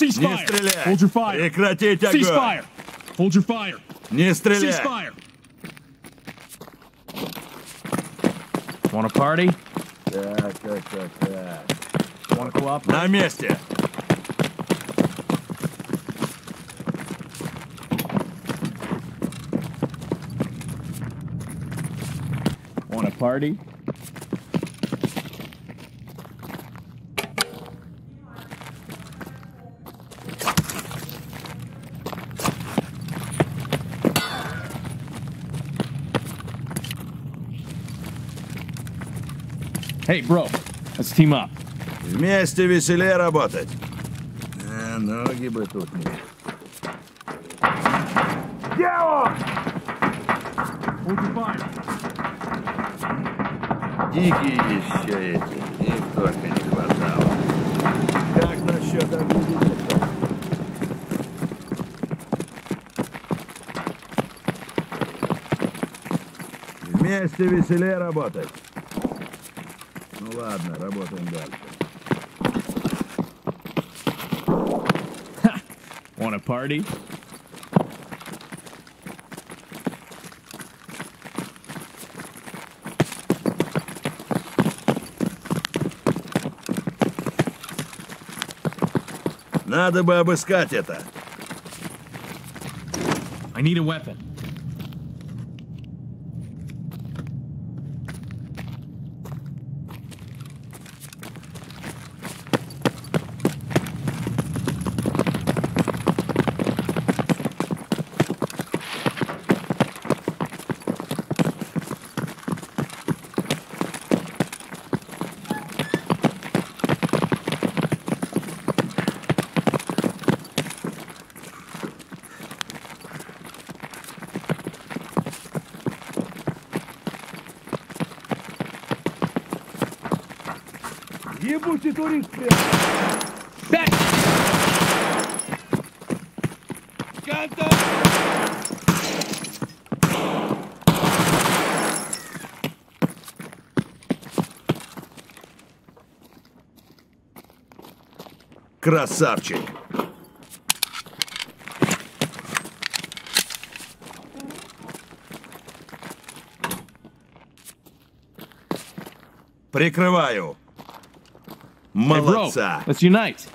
Не стреляй! Прекратить огонь! Не стреляй! Want a party? Так. Want to cooperate? На месте! Want a party? Hey, bro, let's team up. Вместе веселее работать. Ноги бы тут не... Дело! Дикие еще эти. Их только не хватало. Как насчет обидеться? Вместе веселее работать. Ладно, работаем дальше. Want a party? Надо бы обыскать это. I need a weapon. Ебучий турист! Контакт! Красавчик! Прикрываю! Молодца. Hey, bro, let's unite.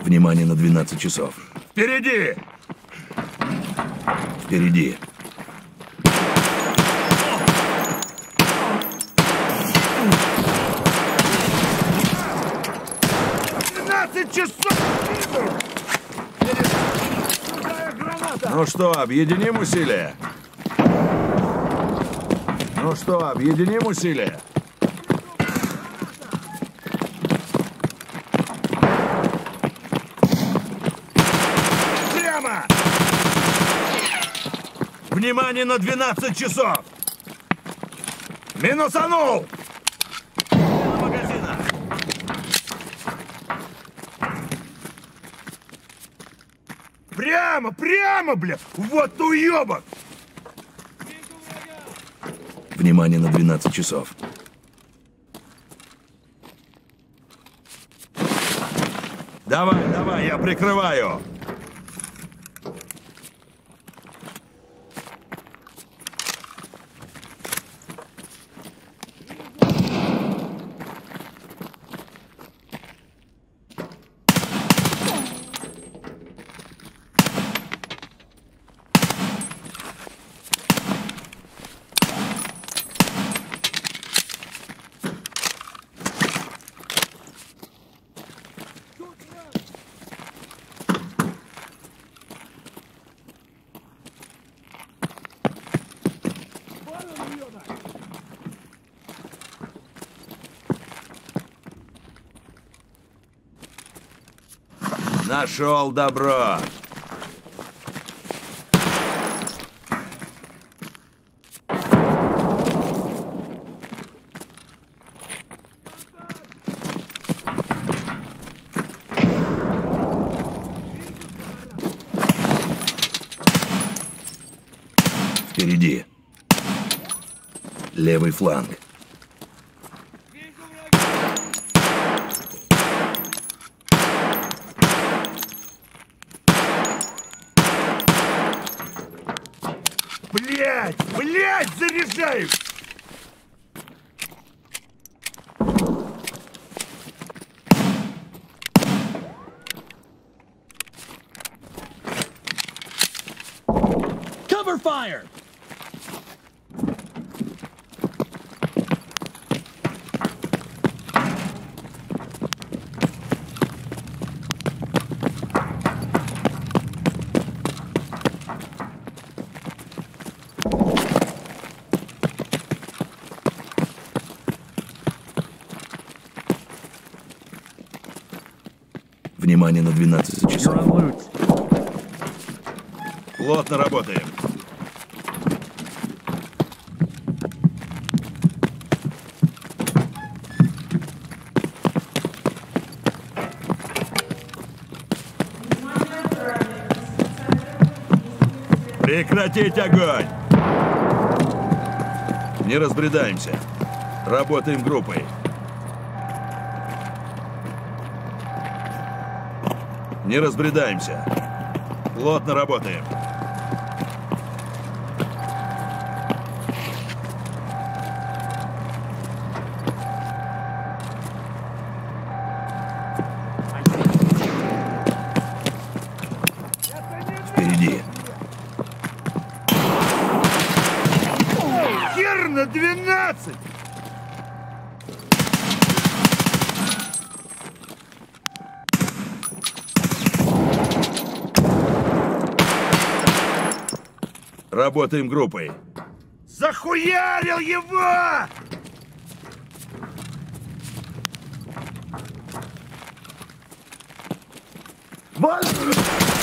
Внимание на 12 часов. Впереди! Впереди. Ну что, объединим усилия? Внимание на 12 часов! Минусанул! Магазина! Прямо, бля! Вот уёбок! Внимание на 12 часов. Давай, я прикрываю! Нашел добро. Впереди. Левый фланг. Блять! Блять! Заряжаю! Cover fire! Внимание на 12 часов. Плотно работаем. Прекратить огонь! Не разбредаемся. Работаем группой. Не разбредаемся. Плотно работаем. Впереди. Хер на 12! Работаем группой. Захуярил его! Боже!